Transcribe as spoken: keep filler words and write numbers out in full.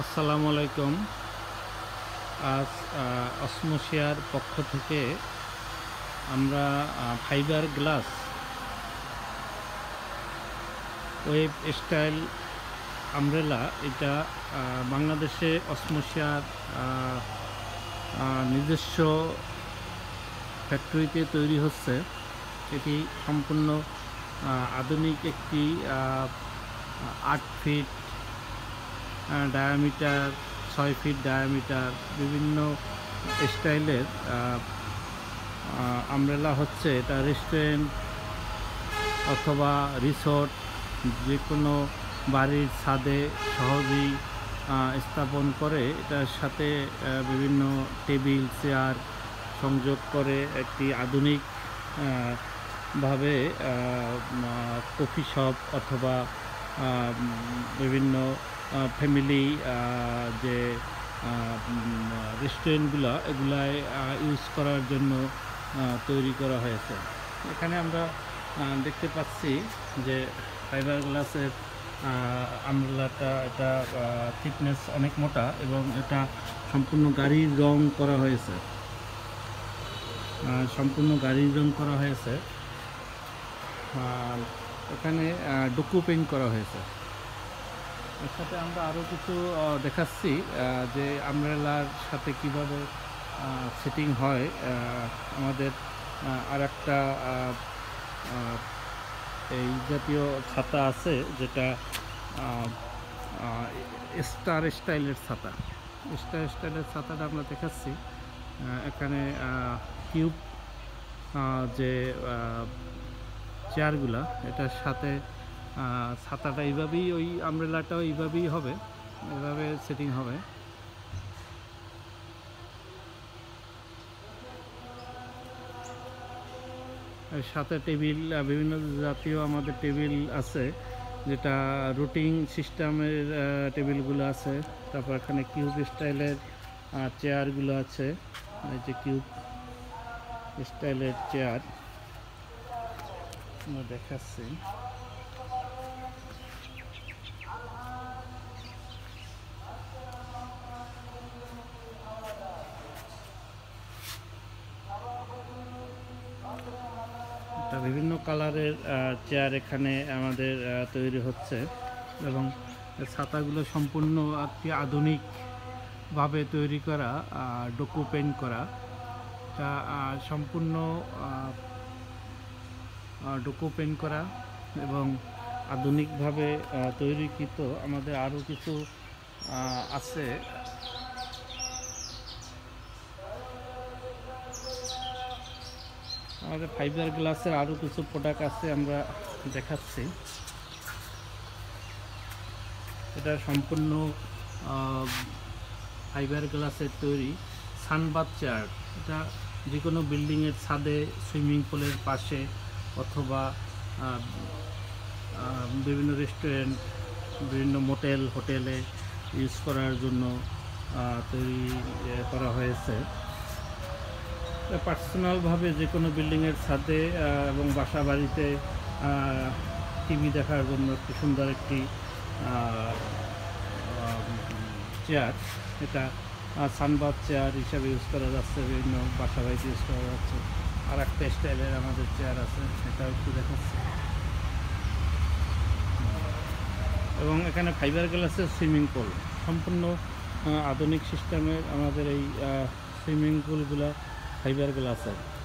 আসসালামু আলাইকুম। আজ অসমোশিয়ার পক্ষ থেকে আমরা fibre glass web style umbrella, এটা বাংলাদেশে অসমোশিয়ার নিজস্ব ফ্যাক্টরিতে তৈরি হচ্ছে। এটি সম্পূর্ণ আধুনিক একটি আট ফিট ডায়ামিটার, ছয় ফিট ডায়ামিটার বিভিন্ন স্টাইলের আমব্রেলা হচ্ছে। এটা রেস্টুরেন্ট অথবা রিসোর্ট, যে কোনো বাড়ির ছাদে সহজেই স্থাপন করে। এটার সাথে বিভিন্ন টেবিল চেয়ার সংযোগ করে একটি আধুনিক ভাবে কফি শপ অথবা বিভিন্ন ফ্যামিলি যে রেস্টুরেন্টগুলো, এগুলায় ইউজ করার জন্য তৈরি করা হয়েছে। এখানে আমরা দেখতে পাচ্ছি যে ফাইবার গ্লাসের আমব্রেলাটা, এটা থিকনেস অনেক মোটা এবং এটা সম্পূর্ণ গাড়ির রং করা হয়েছে, সম্পূর্ণ গাড়ির রং করা হয়েছে। এখানে ডুকো পেইন্ট করা হয়েছে। এর সাথে আমরা আরও কিছু দেখাচ্ছি যে আমব্রেলার সাথে কিভাবে সেটিং হয়। আমাদের আর একটা এই জাতীয় ছাতা আছে, যেটা স্টার স্টাইলের ছাতা। স্টার স্টাইলের ছাতাটা আমরা দেখাচ্ছি। এখানে কিউব যে চেয়ারগুলা, এটার সাথে ছাতাটা এইভাবেই, ওই আমব্রেলাটাও এইভাবেই হবে, এভাবে সেটিং হবে। এর সাথে টেবিল, বিভিন্ন জাতীয় আমাদের টেবিল আছে, যেটা রুটিং সিস্টেমের টেবিলগুলো আছে। তারপর এখানে কিউব স্টাইলের চেয়ারগুলো আছে, এই যে কিউব স্টাইলের চেয়ার আমরা দেখাচ্ছি। বিভিন্ন কালারের চেয়ার এখানে আমাদের তৈরি হচ্ছে এবং ছাতাগুলো সম্পূর্ণ একটি আধুনিকভাবে তৈরি করা, ডুকো পেইন্ট করা। তা সম্পূর্ণ ডুকো পেইন্ট করা এবং আধুনিকভাবে তৈরিকৃত। আমাদের আরও কিছু আছে। আমাদের ফাইবার গ্লাসের আরও কিছু প্রোডাক্ট আছে, আমরা দেখাচ্ছি। এটা সম্পূর্ণ ফাইবার গ্লাসের তৈরি সানবাথ চেয়ার। এটা যে কোনো বিল্ডিংয়ের ছাদে, সুইমিং পুলের পাশে অথবা বিভিন্ন রেস্টুরেন্ট, বিভিন্ন মোটেল, হোটেলে ইউজ করার জন্য তৈরি করা হয়েছে। পার্সোনালভাবে যে কোনো বিল্ডিংয়ের ছাদে এবং বাসা বাড়িতে টিভি দেখার জন্য একটি সুন্দর একটি চেয়ার। এটা সানবাথ চেয়ার হিসাবে ইউজ করা যাচ্ছে, বিভিন্ন বাসা বাড়িতে ইউজ করা যাচ্ছে। আর একটা স্টাইলের আমাদের চেয়ার আছে, সেটাও একটু দেখাচ্ছি। এবং এখানে ফাইবার গ্লাসের সুইমিং পুল, সম্পূর্ণ আধুনিক সিস্টেমের আমাদের এই সুইমিং পুলগুলো ফাইবার গ্লাসের।